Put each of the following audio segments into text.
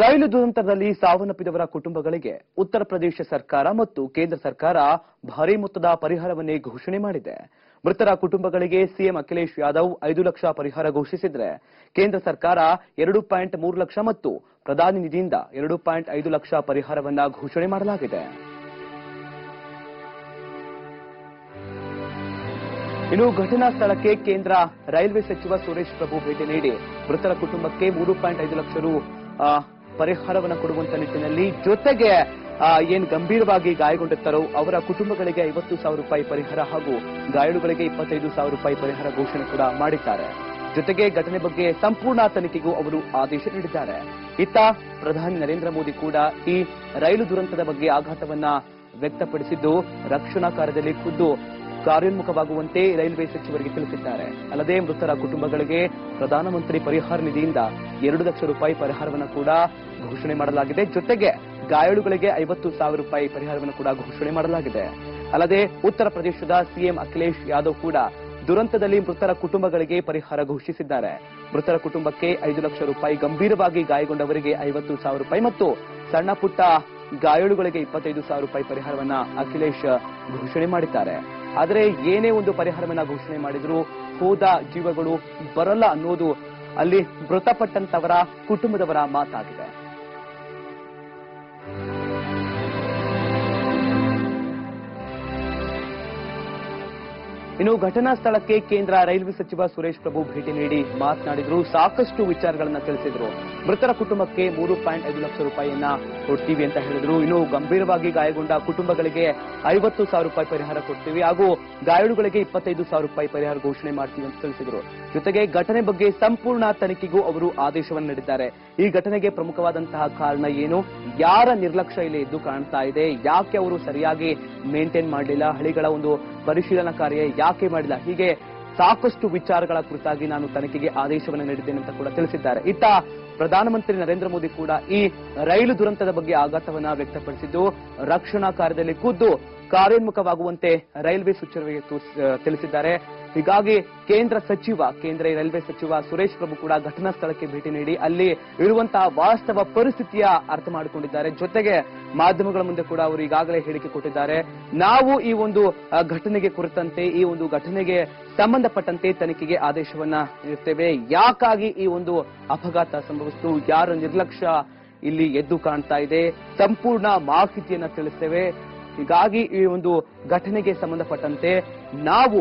ರೈಲು ದುರಂತದಲ್ಲಿ ಸಾವನ್ನಪ್ಪಿದವರ ಕುಟುಂಬಗಳಿಗೆ ಉತ್ತರ ಪ್ರದೇಶ ಸರ್ಕಾರ ಮತ್ತು ಕೇಂದ್ರ ಸರ್ಕಾರ ಭಾರೀ ಮೊತ್ತದ ಪರಿಹಾರವನ್ನೇ ಘೋಷಣೆ ಮಾಡಿದೆ. ಮೃತರ ಕುಟುಂಬಗಳಿಗೆ ಸಿಎಂ ಅಖಿಲೇಶ್ ಯಾದವ್ 5 ಲಕ್ಷ ಪರಿಹಾರ ಘೋಷಿಸಿದರೆ ಕೇಂದ್ರ ಸರ್ಕಾರ 2.3 ಲಕ್ಷ ಮತ್ತು ಪ್ರಧಾನಿ ನಿಧಿಯಿಂದ 2.5 ಲಕ್ಷ ಪರಿಹಾರವನ್ನ ಘೋಷಣೆ ಮಾಡಲಾಗಿದೆ. ಇನ್ನು ಘಟನಾ ಸ್ಥಳಕ್ಕೆ ಕೇಂದ್ರ ರೈಲ್ವೆ ಸಚಿವ ಸುರೇಶ್ ಪ್ರಭು ಭೇಟಿ ನೀಡಿ ಮೃತರ ಕುಟುಂಬಕ್ಕೆ 3.5 ಲಕ್ಷ ರೂ ಪರಿಹಾರವನ್ನು ಕೊಡುವಂತ ನಿಟ್ಟಿನಲ್ಲಿ ಜೊತೆಗೆ ಏನು ಗಂಭೀರವಾಗಿ ಗಾಯಗೊಂಡಿದ್ದಾರೋ ಅವರ ಕುಟುಂಬಗಳಿಗೆ 50,000 ರೂಪಾಯಿ ಪರಿಹಾರ ಹಾಗೂ ಗಾಯಾಳುಗಳಿಗೆ 25,000 ರೂಪಾಯಿ ಪರಿಹಾರ ಘೋಷಣೆ ಕೂಡ ಮಾಡಿದ್ದಾರೆ. ಜೊತೆಗೆ ಘಟನೆ ಬಗ್ಗೆ ಸಂಪೂರ್ಣ ತನಿಖೆಗೂ ಅವರು ಆದೇಶ ನೀಡಿದ್ದಾರೆ. ಇತ್ತ ಪ್ರಧಾನಿ ನರೇಂದ್ರ ಮೋದಿ ಕೂಡ ಈ ರೈಲು ದುರಂತದ ಬಗ್ಗೆ ಆಘಾತವನ್ನ ವ್ಯಕ್ತಪಡಿಸಿದ್ದು ರಕ್ಷಣಾ ಕಾರ್ಯದಲ್ಲಿ ಖುದ್ದು ಕಾರ್ಯೋನ್ಮುಖವಾಗುವಂತೆ ರೈಲ್ವೆ ಸಚಿವರಿಗೆ ತಿಳಿಸಿದ್ದಾರೆ. ಅಲ್ಲದೆ ಮೃತರ ಕುಟುಂಬಗಳಿಗೆ ಪ್ರಧಾನಮಂತ್ರಿ ಪರಿಹಾರ ನಿಧಿಯಿಂದ 2 ಲಕ್ಷ ರೂಪಾಯಿ ಪರಿಹಾರವನ್ನು ಕೂಡ ಘೋಷಣೆ ಮಾಡಲಾಗಿದೆ. ಜೊತೆಗೆ ಗಾಯಾಳುಗಳಿಗೆ 50,000 ರೂಪಾಯಿ ಪರಿಹಾರವನ್ನು ಕೂಡ ಘೋಷಣೆ ಮಾಡಲಾಗಿದೆ. ಅಲ್ಲದೆ ಉತ್ತರ ಪ್ರದೇಶದ ಸಿಎಂ ಅಖಿಲೇಶ್ ಯಾದವ್ ಕೂಡ ದುರಂತದಲ್ಲಿ ಮೃತರ ಕುಟುಂಬಗಳಿಗೆ ಪರಿಹಾರ ಘೋಷಿಸಿದ್ದಾರೆ. ಮೃತರ ಕುಟುಂಬಕ್ಕೆ 5 ಲಕ್ಷ ರೂಪಾಯಿ, ಗಂಭೀರವಾಗಿ ಗಾಯಗೊಂಡವರಿಗೆ 50,000 ರೂಪಾಯಿ ಮತ್ತು ಸಣ್ಣ ಪುಟ್ಟ ಗಾಯಾಳುಗಳಿಗೆ 25,000 ರೂಪಾಯಿ ಪರಿಹಾರವನ್ನು ಅಖಿಲೇಶ್ ಘೋಷಣೆ ಮಾಡಿದ್ದಾರೆ. ಆದರೆ ಏನೇ ಒಂದು ಪರಿಹಾರವನ್ನು ಘೋಷಣೆ ಮಾಡಿದರೂ ಹೋದ ಜೀವಗಳು ಬರಲ್ಲ ಅನ್ನೋದು ಅಲ್ಲಿ ಮೃತಪಟ್ಟಂತವರ ಕುಟುಂಬದವರ ಮಾತಾಗಿದೆ. ಇನ್ನು ಘಟನಾ ಸ್ಥಳಕ್ಕೆ ಕೇಂದ್ರ ರೈಲ್ವೆ ಸಚಿವ ಸುರೇಶ್ ಪ್ರಭು ಭೇಟಿ ನೀಡಿ ಮಾತನಾಡಿದ್ರು, ಸಾಕಷ್ಟು ವಿಚಾರಗಳನ್ನು ತಿಳಿಸಿದ್ರು. ಮೃತರ ಕುಟುಂಬಕ್ಕೆ 3.5 ಲಕ್ಷ ರೂಪಾಯಿಯನ್ನ ಕೊಡ್ತೀವಿ ಅಂತ ಹೇಳಿದ್ರು. ಇನ್ನು ಗಂಭೀರವಾಗಿ ಗಾಯಗೊಂಡ ಕುಟುಂಬಗಳಿಗೆ 50,000 ರೂಪಾಯಿ ಪರಿಹಾರ ಕೊಡ್ತೀವಿ ಹಾಗೂ ಗಾಯಾಳುಗಳಿಗೆ 25,000 ರೂಪಾಯಿ ಪರಿಹಾರ ಘೋಷಣೆ ಮಾಡ್ತೀವಿ ಅಂತ ತಿಳಿಸಿದ್ರು. ಜೊತೆಗೆ ಘಟನೆ ಬಗ್ಗೆ ಸಂಪೂರ್ಣ ತನಿಖೆಗೂ ಅವರು ಆದೇಶವನ್ನು ನೀಡಿದ್ದಾರೆ. ಈ ಘಟನೆಗೆ ಪ್ರಮುಖವಾದಂತಹ ಕಾರಣ ಏನು, ಯಾರ ನಿರ್ಲಕ್ಷ್ಯ ಇಲ್ಲಿ ಇದ್ದು ಕಾಣ್ತಾ ಇದೆ, ಯಾಕೆ ಅವರು ಸರಿಯಾಗಿ ಮೇಂಟೈನ್ ಮಾಡಲಿಲ್ಲ, ಹಳಿಗಳ ಒಂದು ಪರಿಶೀಲನಾ ಕಾರ್ಯ ಯಾಕೆ ಮಾಡಿಲ್ಲ, ಹೀಗೆ ಸಾಕಷ್ಟು ವಿಚಾರಗಳ ಕುರಿತಾಗಿ ನಾನು ತನಿಖೆಗೆ ಆದೇಶವನ್ನು ನೀಡಿದ್ದೇನೆ ಅಂತ ಕೂಡ ತಿಳಿಸಿದ್ದಾರೆ. ಇತ್ತ ಪ್ರಧಾನಮಂತ್ರಿ ನರೇಂದ್ರ ಮೋದಿ ಕೂಡ ಈ ರೈಲು ದುರಂತದ ಬಗ್ಗೆ ಆಘಾತವನ್ನು ವ್ಯಕ್ತಪಡಿಸಿದ್ದು ರಕ್ಷಣಾ ಕಾರ್ಯದಲ್ಲಿ ಖುದ್ದು ಕಾರ್ಯೋನ್ಮುಖವಾಗುವಂತೆ ರೈಲ್ವೆ ಸಚಿವರಿಗೆ ತಿಳಿಸಿದ್ದಾರೆ. ಹೀಗಾಗಿ ಕೇಂದ್ರ ರೈಲ್ವೆ ಸಚಿವ ಸುರೇಶ್ ಪ್ರಭು ಕೂಡ ಘಟನಾ ಸ್ಥಳಕ್ಕೆ ಭೇಟಿ ನೀಡಿ ಅಲ್ಲಿ ಇರುವಂತಹ ವಾಸ್ತವ ಪರಿಸ್ಥಿತಿಯ ಅರ್ಥ ಮಾಡಿಕೊಂಡಿದ್ದಾರೆ. ಜೊತೆಗೆ ಮಾಧ್ಯಮಗಳ ಮುಂದೆ ಕೂಡ ಅವರು ಈಗಾಗಲೇ ಹೇಳಿಕೆ ಕೊಟ್ಟಿದ್ದಾರೆ. ನಾವು ಈ ಒಂದು ಘಟನೆಗೆ ಕುರಿತಂತೆ, ಈ ಒಂದು ಘಟನೆಗೆ ಸಂಬಂಧಪಟ್ಟಂತೆ ತನಿಖೆಗೆ ಆದೇಶವನ್ನ ನೀಡುತ್ತೇವೆ. ಯಾಕಾಗಿ ಈ ಒಂದು ಅಪಘಾತ ಸಂಭವಿಸಿತು, ಯಾರ ನಿರ್ಲಕ್ಷ್ಯ ಇಲ್ಲಿ ಎದ್ದು ಕಾಣ್ತಾ ಇದೆ, ಸಂಪೂರ್ಣ ಮಾಹಿತಿಯನ್ನ ತಿಳಿಸ್ತೇವೆ. ಹೀಗಾಗಿ ಈ ಒಂದು ಘಟನೆಗೆ ಸಂಬಂಧಪಟ್ಟಂತೆ ನಾವು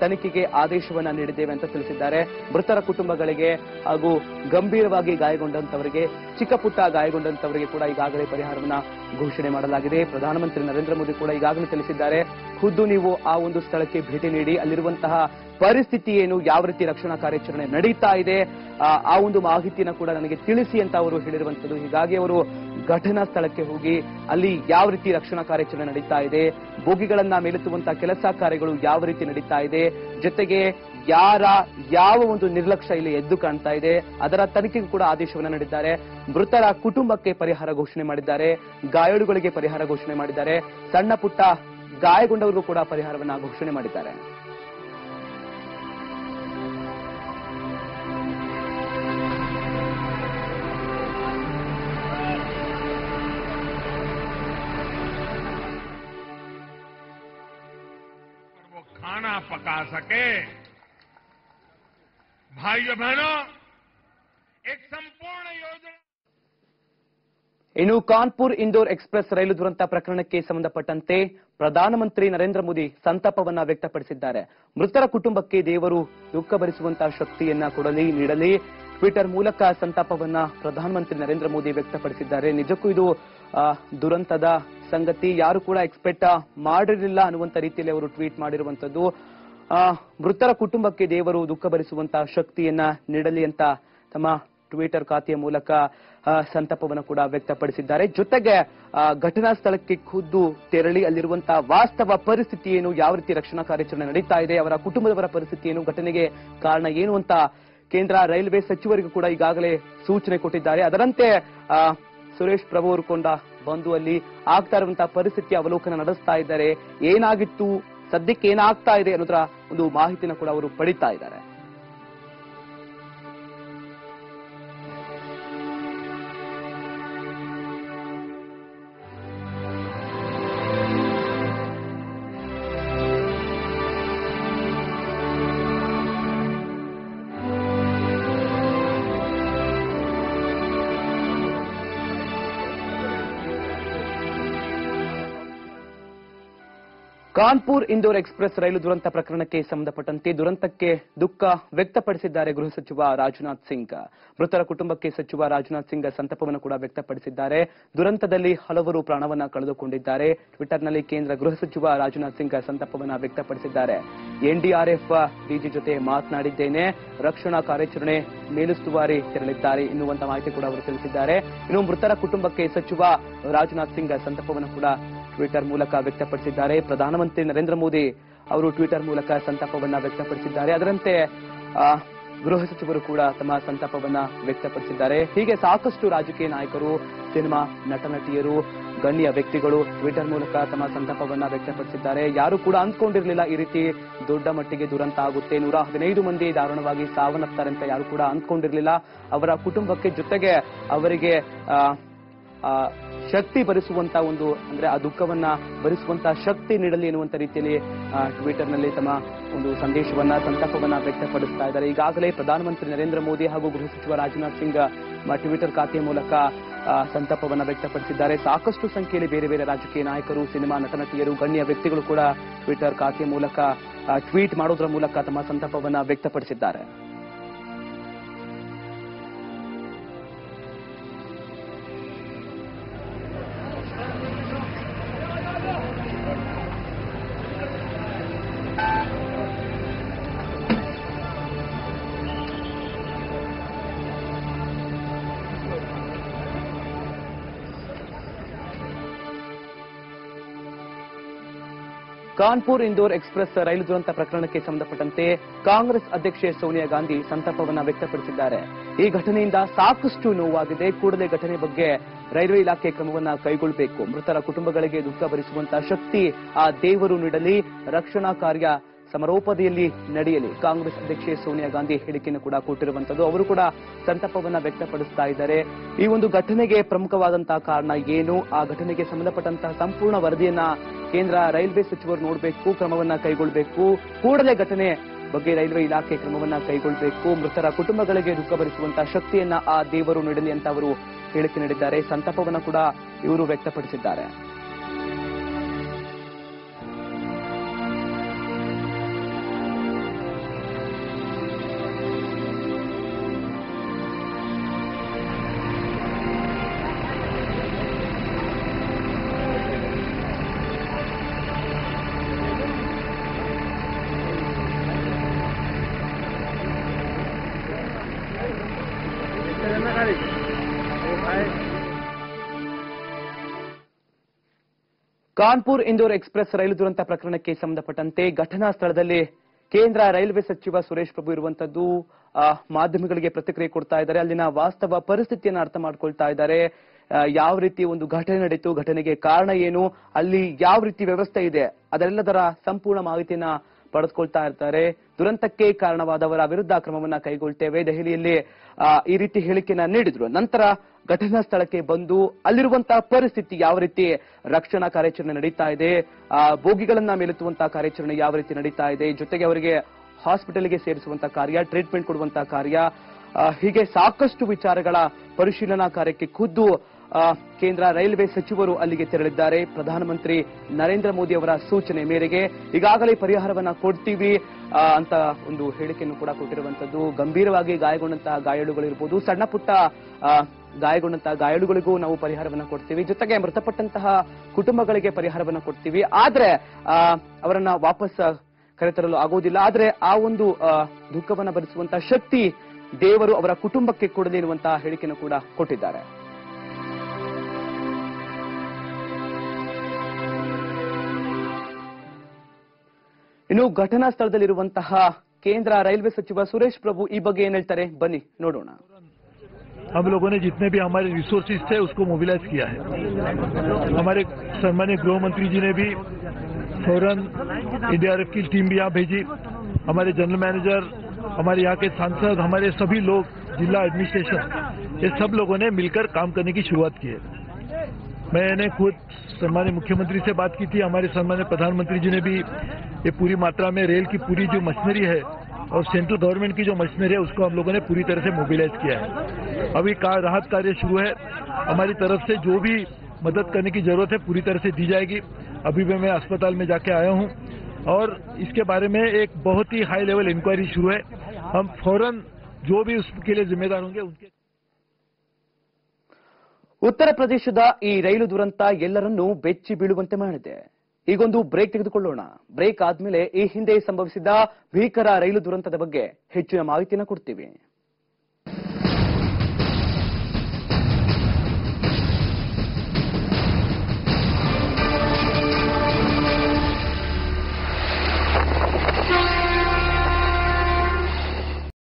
ತನಿಖೆಗೆ ಆದೇಶವನ್ನ ನೀಡಿದ್ದೇವೆ ಅಂತ ತಿಳಿಸಿದ್ದಾರೆ. ಮೃತರ ಕುಟುಂಬಗಳಿಗೆ ಹಾಗೂ ಗಂಭೀರವಾಗಿ ಗಾಯಗೊಂಡಂತವರಿಗೆ, ಚಿಕ್ಕ ಪುಟ್ಟ ಗಾಯಗೊಂಡಂತವರಿಗೆ ಕೂಡ ಈಗಾಗಲೇ ಪರಿಹಾರವನ್ನ ಘೋಷಣೆ ಮಾಡಲಾಗಿದೆ. ಪ್ರಧಾನಮಂತ್ರಿ ನರೇಂದ್ರ ಮೋದಿ ಕೂಡ ಈಗಾಗಲೇ ತಿಳಿಸಿದ್ದಾರೆ, ಖುದ್ದು ನೀವು ಆ ಒಂದು ಸ್ಥಳಕ್ಕೆ ಭೇಟಿ ನೀಡಿ ಅಲ್ಲಿರುವಂತಹ ಪರಿಸ್ಥಿತಿ ಏನು, ಯಾವ ರೀತಿ ರಕ್ಷಣಾ ಕಾರ್ಯಾಚರಣೆ ನಡೀತಾ ಇದೆ, ಆ ಒಂದು ಮಾಹಿತಿಯನ್ನು ಕೂಡ ನನಗೆ ತಿಳಿಸಿ ಅಂತ ಅವರು ಹೇಳಿರುವಂತದ್ದು. ಹೀಗಾಗಿ ಅವರು ಘಟನಾ ಸ್ಥಳಕ್ಕೆ ಹೋಗಿ ಅಲ್ಲಿ ಯಾವ ರೀತಿ ರಕ್ಷಣಾ ಕಾರ್ಯಾಚರಣೆ ನಡೀತಾ ಇದೆ, ಬೋಗಿಗಳನ್ನ ಮೇಲೆತ್ತುವಂತಹ ಕೆಲಸ ಕಾರ್ಯಗಳು ಯಾವ ರೀತಿ ನಡೀತಾ ಇದೆ, ಜೊತೆಗೆ ಯಾವ ಒಂದು ನಿರ್ಲಕ್ಷ್ಯ ಇಲ್ಲಿ ಎದ್ದು ಕಾಣ್ತಾ ಇದೆ ಅದರ ತನಿಖೆಗೂ ಕೂಡ ಆದೇಶವನ್ನು ನೀಡಿದ್ದಾರೆ. ಮೃತರ ಕುಟುಂಬಕ್ಕೆ ಪರಿಹಾರ ಘೋಷಣೆ ಮಾಡಿದ್ದಾರೆ, ಗಾಯಾಳುಗಳಿಗೆ ಪರಿಹಾರ ಘೋಷಣೆ ಮಾಡಿದ್ದಾರೆ, ಸಣ್ಣ ಪುಟ್ಟ ಗಾಯಗೊಂಡವರಿಗೂ ಕೂಡ ಪರಿಹಾರವನ್ನು ಘೋಷಣೆ ಮಾಡಿದ್ದಾರೆ. खाना पका सके। भाइयों बहनों, एक संपूर्ण योजना। ಇನ್ನು ಕಾನ್ಪುರ್ ಇಂದೋರ್ ಎಕ್ಸ್ಪ್ರೆಸ್ ರೈಲು ದುರಂತ ಪ್ರಕರಣಕ್ಕೆ ಸಂಬಂಧಪಟ್ಟಂತೆ ಪ್ರಧಾನಮಂತ್ರಿ ನರೇಂದ್ರ ಮೋದಿ ಸಂತಾಪವನ್ನ ವ್ಯಕ್ತಪಡಿಸಿದ್ದಾರೆ. ಮೃತರ ಕುಟುಂಬಕ್ಕೆ ದೇವರು ದುಃಖ ಭರಿಸುವಂತಹ ಶಕ್ತಿಯನ್ನ ನೀಡಲಿ. ಟ್ವಿಟರ್ ಮೂಲಕ ಸಂತಾಪವನ್ನ ಪ್ರಧಾನಮಂತ್ರಿ ನರೇಂದ್ರ ಮೋದಿ ವ್ಯಕ್ತಪಡಿಸಿದ್ದಾರೆ. ನಿಜಕ್ಕೂ ಇದು ದುರಂತದ ಸಂಗತಿ, ಯಾರು ಕೂಡ ಎಕ್ಸ್ಪೆಕ್ಟ್ ಮಾಡಿರಲಿಲ್ಲ ಅನ್ನುವಂತ ರೀತಿಯಲ್ಲಿ ಅವರು ಟ್ವೀಟ್ ಮಾಡಿರುವಂತದ್ದು. ಮೃತರ ಕುಟುಂಬಕ್ಕೆ ದೇವರು ದುಃಖ ಭರಿಸುವಂತಹ ಶಕ್ತಿಯನ್ನ ನೀಡಲಿ ಅಂತ ತಮ್ಮ ಟ್ವಿಟರ್ ಖಾತೆಯ ಮೂಲಕ ಸಂತಾಪವನ್ನು ಕೂಡ ವ್ಯಕ್ತಪಡಿಸಿದ್ದಾರೆ. ಜೊತೆಗೆ ಘಟನಾ ಸ್ಥಳಕ್ಕೆ ಖುದ್ದು ತೆರಳಿ ಅಲ್ಲಿರುವಂತಹ ವಾಸ್ತವ ಪರಿಸ್ಥಿತಿ ಏನು, ಯಾವ ರೀತಿ ರಕ್ಷಣಾ ಕಾರ್ಯಾಚರಣೆ ನಡೀತಾ ಇದೆ, ಅವರ ಕುಟುಂಬದವರ ಪರಿಸ್ಥಿತಿ ಏನು, ಘಟನೆಗೆ ಕಾರಣ ಏನು ಅಂತ ಕೇಂದ್ರ ರೈಲ್ವೆ ಸಚಿವರಿಗೂ ಕೂಡ ಈಗಾಗಲೇ ಸೂಚನೆ ಕೊಟ್ಟಿದ್ದಾರೆ. ಅದರಂತೆ ಸುರೇಶ್ ಪ್ರಭು ಅವರು ಕೊಂಡ ಬಂದು ಅಲ್ಲಿ ಆಗ್ತಾ ಇರುವಂತಹ ಪರಿಸ್ಥಿತಿಯ ಅವಲೋಕನ ನಡೆಸ್ತಾ ಇದ್ದಾರೆ. ಏನಾಗಿತ್ತು, ಸದ್ಯಕ್ಕೆ ಏನಾಗ್ತಾ ಇದೆ ಅನ್ನೋದರ ಒಂದು ಮಾಹಿತಿನ ಕೂಡ ಅವರು ಪಡೀತಾ ಇದ್ದಾರೆ. ಕಾನ್ಪುರ್ ಇಂದೋರ್ ಎಕ್ಸ್ಪ್ರೆಸ್ ರೈಲು ದುರಂತ ಪ್ರಕರಣಕ್ಕೆ ಸಂಬಂಧಪಟ್ಟಂತೆ ದುರಂತಕ್ಕೆ ದುಃಖ ವ್ಯಕ್ತಪಡಿಸಿದ್ದಾರೆ ಗೃಹ ಸಚಿವ ರಾಜನಾಥ್ ಸಿಂಗ್. ಮೃತರ ಕುಟುಂಬಕ್ಕೆ ಸಚಿವ ರಾಜನಾಥ್ ಸಿಂಗ್ ಸಂತಾಪವನ್ನು ಕೂಡ ವ್ಯಕ್ತಪಡಿಸಿದ್ದಾರೆ. ದುರಂತದಲ್ಲಿ ಹಲವರು ಪ್ರಾಣವನ್ನ ಕಳೆದುಕೊಂಡಿದ್ದಾರೆ. ಟ್ವಿಟರ್ನಲ್ಲಿ ಕೇಂದ್ರ ಗೃಹ ಸಚಿವ ರಾಜನಾಥ್ ಸಿಂಗ್ ಸಂತಾಪವನ್ನು ವ್ಯಕ್ತಪಡಿಸಿದ್ದಾರೆ. ಎನ್ಡಿಆರ್ಎಫ್ ಡಿಜಿ ಜೊತೆ ಮಾತನಾಡಿದ್ದೇನೆ, ರಕ್ಷಣಾ ಕಾರ್ಯಾಚರಣೆ ಮೇಲುಸ್ತುವಾರಿ ತೆರಳಿದ್ದಾರೆ ಎನ್ನುವಂತ ಮಾಹಿತಿ ಕೂಡ ಅವರು ತಿಳಿಸಿದ್ದಾರೆ. ಇನ್ನು ಮೃತರ ಕುಟುಂಬಕ್ಕೆ ಸಚಿವ ರಾಜನಾಥ್ ಸಿಂಗ್ ಸಂತಾಪವನ್ನು ಕೂಡ ಟ್ವಿಟರ್ ಮೂಲಕ ವ್ಯಕ್ತಪಡಿಸಿದ್ದಾರೆ. ಪ್ರಧಾನಮಂತ್ರಿ ನರೇಂದ್ರ ಮೋದಿ ಅವರು ಟ್ವಿಟರ್ ಮೂಲಕ ಸಂತಾಪವನ್ನು ವ್ಯಕ್ತಪಡಿಸಿದ್ದಾರೆ. ಅದರಂತೆ ಗೃಹ ಸಚಿವರು ಕೂಡ ತಮ್ಮ ಸಂತಾಪವನ್ನು ವ್ಯಕ್ತಪಡಿಸಿದ್ದಾರೆ. ಹೀಗೆ ಸಾಕಷ್ಟು ರಾಜಕೀಯ ನಾಯಕರು, ಸಿನಿಮಾ ನಟ ನಟಿಯರು, ಗಣ್ಯ ವ್ಯಕ್ತಿಗಳು ಟ್ವಿಟರ್ ಮೂಲಕ ತಮ್ಮ ಸಂತಾಪವನ್ನು ವ್ಯಕ್ತಪಡಿಸಿದ್ದಾರೆ. ಯಾರು ಕೂಡ ಅಂದ್ಕೊಂಡಿರಲಿಲ್ಲ ಈ ರೀತಿ ದೊಡ್ಡ ಮಟ್ಟಿಗೆ ದುರಂತ ಆಗುತ್ತೆ. 115 ಮಂದಿ ದಾರುಣವಾಗಿ ಸಾವನ್ನಪ್ತಾರೆ ಅಂತ ಯಾರು ಕೂಡ ಅಂದ್ಕೊಂಡಿರಲಿಲ್ಲ. ಅವರ ಕುಟುಂಬಕ್ಕೆ ಜೊತೆಗೆ ಅವರಿಗೆ ಶಕ್ತಿ ಭರಿಸುವಂತ ಒಂದು ಅಂದ್ರೆ ಆ ದುಃಖವನ್ನ ಭರಿಸುವಂತ ಶಕ್ತಿ ನೀಡಲಿ ಎನ್ನುವಂತ ರೀತಿಯಲ್ಲಿ ಟ್ವಿಟರ್ನಲ್ಲಿ ತಮ್ಮ ಒಂದು ಸಂದೇಶವನ್ನ, ಸಂತಾಪವನ್ನ ವ್ಯಕ್ತಪಡಿಸ್ತಾ ಇದ್ದಾರೆ. ಈಗಾಗಲೇ ಪ್ರಧಾನಮಂತ್ರಿ ನರೇಂದ್ರ ಮೋದಿ ಹಾಗೂ ಗೃಹ ಸಚಿವ ರಾಜನಾಥ್ ಸಿಂಗ್ ಟ್ವಿಟರ್ ಖಾತೆಯ ಮೂಲಕ ಸಂತಾಪವನ್ನು ವ್ಯಕ್ತಪಡಿಸಿದ್ದಾರೆ. ಸಾಕಷ್ಟು ಸಂಖ್ಯೆಯಲ್ಲಿ ಬೇರೆ ಬೇರೆ ರಾಜಕೀಯ ನಾಯಕರು, ಸಿನಿಮಾ ನಟನಟಿಯರು, ಗಣ್ಯ ವ್ಯಕ್ತಿಗಳು ಕೂಡ ಟ್ವಿಟರ್ ಖಾತೆಯ ಮೂಲಕ ಟ್ವೀಟ್ ಮಾಡೋದ್ರ ಮೂಲಕ ತಮ್ಮ ಸಂತಾಪವನ್ನು ವ್ಯಕ್ತಪಡಿಸಿದ್ದಾರೆ. ಕಾನ್ಪುರ್ ಇಂದೋರ್ ಎಕ್ಸ್ಪ್ರೆಸ್ ರೈಲು ದುರಂತ ಪ್ರಕರಣಕ್ಕೆ ಸಂಬಂಧಪಟ್ಟಂತೆ ಕಾಂಗ್ರೆಸ್ ಅಧ್ಯಕ್ಷೆ ಸೋನಿಯಾ ಗಾಂಧಿ ಸಂತಾಪವನ್ನು ವ್ಯಕ್ತಪಡಿಸಿದ್ದಾರೆ. ಈ ಘಟನೆಯಿಂದ ಸಾಕಷ್ಟು ನೋವಾಗಿದೆ. ಕೂಡಲೇ ಘಟನೆ ಬಗ್ಗೆ ರೈಲ್ವೆ ಇಲಾಖೆ ಕ್ರಮವನ್ನು ಕೈಗೊಳ್ಳಬೇಕು. ಮೃತರ ಕುಟುಂಬಗಳಿಗೆ ದುಃಖ ಭರಿಸುವಂತಹ ಶಕ್ತಿ ಆ ದೇವರು ನೀಡಲಿ. ರಕ್ಷಣಾ ಕಾರ್ಯ ಸಮರೋಪಾದಿಯಲ್ಲಿ ನಡೆಯಲಿ. ಕಾಂಗ್ರೆಸ್ ಅಧ್ಯಕ್ಷೆ ಸೋನಿಯಾ ಗಾಂಧಿ ಹೇಳಿಕೆಯನ್ನು ಕೂಡ ಕೊಟ್ಟಿರುವಂತದ್ದು. ಅವರು ಕೂಡ ಸಂತಾಪವನ್ನು ವ್ಯಕ್ತಪಡಿಸ್ತಾ ಇದ್ದಾರೆ. ಈ ಒಂದು ಘಟನೆಗೆ ಪ್ರಮುಖವಾದಂತಹ ಕಾರಣ ಏನು, ಆ ಘಟನೆಗೆ ಸಂಬಂಧಪಟ್ಟಂತಹ ಸಂಪೂರ್ಣ ವರದಿಯನ್ನ ಕೇಂದ್ರ ರೈಲ್ವೆ ಸಚಿವರು ನೋಡಬೇಕು, ಕ್ರಮವನ್ನ ಕೈಗೊಳ್ಳಬೇಕು. ಕೂಡಲೇ ಘಟನೆ ಬಗ್ಗೆ ರೈಲ್ವೆ ಇಲಾಖೆ ಕ್ರಮವನ್ನ ಕೈಗೊಳ್ಳಬೇಕು. ಮೃತರ ಕುಟುಂಬಗಳಿಗೆ ದುಃಖ ಭರಿಸುವಂತಹ ಶಕ್ತಿಯನ್ನ ಆ ದೇವರು ನೀಡಲಿ ಅಂತ ಅವರು ಹೇಳಿಕೆ ನೀಡಿದ್ದಾರೆ. ಸಂತಾಪವನ್ನು ಕೂಡ ಇವರು ವ್ಯಕ್ತಪಡಿಸಿದ್ದಾರೆ. ಕಾನ್ಪುರ್ ಇಂದೋರ್ ಎಕ್ಸ್ಪ್ರೆಸ್ ರೈಲು ದುರಂತ ಪ್ರಕರಣಕ್ಕೆ ಸಂಬಂಧಪಟ್ಟಂತೆ ಘಟನಾ ಸ್ಥಳದಲ್ಲಿ ಕೇಂದ್ರ ರೈಲ್ವೆ ಸಚಿವ ಸುರೇಶ್ ಪ್ರಭು ಇರುವಂತದ್ದು ಮಾಧ್ಯಮಗಳಿಗೆ ಪ್ರತಿಕ್ರಿಯೆ ಕೊಡ್ತಾ ಇದ್ದಾರೆ. ಅಲ್ಲಿನ ವಾಸ್ತವ ಪರಿಸ್ಥಿತಿಯನ್ನು ಅರ್ಥ ಮಾಡ್ಕೊಳ್ತಾ ಇದ್ದಾರೆ. ಯಾವ ರೀತಿ ಒಂದು ಘಟನೆ ನಡೆಯಿತು, ಘಟನೆಗೆ ಕಾರಣ ಏನು, ಅಲ್ಲಿ ಯಾವ ರೀತಿ ವ್ಯವಸ್ಥೆ ಇದೆ, ಅದರೆಲ್ಲದರ ಸಂಪೂರ್ಣ ಮಾಹಿತಿಯನ್ನ ಪಡೆದುಕೊಳ್ತಾ ಇರ್ತಾರೆ. ದುರಂತಕ್ಕೆ ಕಾರಣವಾದವರ ವಿರುದ್ಧ ಕ್ರಮವನ್ನ ಕೈಗೊಳ್ಳುತ್ತೇವೆ, ದೆಹಲಿಯಲ್ಲಿ ಈ ರೀತಿ ಹೇಳಿಕೆಯನ್ನ ನೀಡಿದ್ರು. ನಂತರ ಘಟನಾ ಸ್ಥಳಕ್ಕೆ ಬಂದು ಅಲ್ಲಿರುವಂತಹ ಪರಿಸ್ಥಿತಿ, ಯಾವ ರೀತಿ ರಕ್ಷಣಾ ಕಾರ್ಯಾಚರಣೆ ನಡೀತಾ ಇದೆ, ಬೋಗಿಗಳನ್ನ ಮೇಲೆತ್ತುವಂತಹ ಕಾರ್ಯಾಚರಣೆ ಯಾವ ರೀತಿ ನಡೀತಾ ಇದೆ, ಜೊತೆಗೆ ಅವರಿಗೆ ಹಾಸ್ಪಿಟಲ್ಗೆ ಸೇರಿಸುವಂತಹ ಕಾರ್ಯ, ಟ್ರೀಟ್ಮೆಂಟ್ ಕೊಡುವಂತಹ ಕಾರ್ಯ, ಹೀಗೆ ಸಾಕಷ್ಟು ವಿಚಾರಗಳ ಪರಿಶೀಲನಾ ಕಾರ್ಯಕ್ಕೆ ಖುದ್ದು ಕೇಂದ್ರ ರೈಲ್ವೆ ಸಚಿವರು ಅಲ್ಲಿಗೆ ತೆರಳಿದ್ದಾರೆ. ಪ್ರಧಾನಮಂತ್ರಿ ನರೇಂದ್ರ ಮೋದಿ ಅವರ ಸೂಚನೆ ಮೇರೆಗೆ ಈಗಾಗಲೇ ಪರಿಹಾರವನ್ನ ಕೊಡ್ತೀವಿ ಅಂತ ಒಂದು ಹೇಳಿಕೆಯನ್ನು ಕೂಡ ಕೊಟ್ಟಿರುವಂತದ್ದು. ಗಂಭೀರವಾಗಿ ಗಾಯಗೊಂಡಂತಹ ಗಾಯಾಳುಗಳಿರ್ಬೋದು, ಸಣ್ಣ ಪುಟ್ಟ ಗಾಯಗೊಂಡಂತಹ ಗಾಯಾಳುಗಳಿಗೂ ನಾವು ಪರಿಹಾರವನ್ನ ಕೊಡ್ತೀವಿ, ಜೊತೆಗೆ ಮೃತಪಟ್ಟಂತಹ ಕುಟುಂಬಗಳಿಗೆ ಪರಿಹಾರವನ್ನ ಕೊಡ್ತೀವಿ, ಆದ್ರೆ ಅವರನ್ನ ವಾಪಸ್ ಕರೆತರಲು ಆಗೋದಿಲ್ಲ, ಆದ್ರೆ ಆ ಒಂದು ದುಃಖವನ್ನ ಭರಿಸುವಂತಹ ಶಕ್ತಿ ದೇವರು ಅವರ ಕುಟುಂಬಕ್ಕೆ ಕೊಡಲಿ ಎನ್ನುವಂತಹ ಹೇಳಿಕೆಯನ್ನು ಕೂಡ ಕೊಟ್ಟಿದ್ದಾರೆ. ಇನ್ನು ಘಟನಾ ಸ್ಥಳದಲ್ಲಿರುವಂತಹ ಕೇಂದ್ರ ರೈಲ್ವೆ ಸಚಿವ ಸುರೇಶ್ ಪ್ರಭು ಈ ಬಗ್ಗೆ ಏನ್ ಹೇಳ್ತಾರೆ, ಬನ್ನಿ ನೋಡೋಣ. हम लोगों ने जितने भी हमारे रिसोर्सेज थे उसको मोबिलाइज किया है. हमारे सम्मानित गृहमंत्री जी ने भी फौरन एनडीआरएफ की टीम भी यहाँ भेजी. हमारे जनरल मैनेजर, हमारे यहाँ के सांसद, हमारे सभी लोग, जिला एडमिनिस्ट्रेशन, ये सब लोगों ने मिलकर काम करने की शुरुआत की है. मैंने खुद सम्मानित मुख्यमंत्री से बात की थी. हमारे सम्मानित प्रधानमंत्री जी ने भी ये पूरी मात्रा में रेल की पूरी जो मशीनरी है और सेंट्रल गवर्नमेंट की जो मशीनरी है उसको हम लोगों ने पूरी तरह से मोबिलाइज किया है. अभी राहत कार्य शुरू है. हमारी तरफ से जो भी मदद करने की जरूरत है पूरी तरह से दी जाएगी। अभी भी मैं अस्पताल में जाके आया हूँ और इसके बारे में एक बहुत ही हाई लेवल इंक्वायरी शुरू है। हम फौरन जो भी उसके लिए जिम्मेदार होंगे उनके। उत्तर प्रदेश रेलु दुरंत एल्लरन्नु बेच्चि बೀಳುವಂತೆ ಮಾಡಿದೆ। ಈಗೊಂದು ಬ್ರೇಕ್ ತೆಗೆದುಕೊಳ್ಳೋಣ। ಬ್ರೇಕ್ ಆದಮೇಲೆ ಈ ಹಿಂದೆ ಸಂಭವಿಸಿದ ಭೀಕರ ರೈಲು ದುರಂತದ ಬಗ್ಗೆ ಹೆಚ್ಚಿನ ಮಾಹಿತಿಯನ್ನು ಕೊಡ್ತೀವಿ।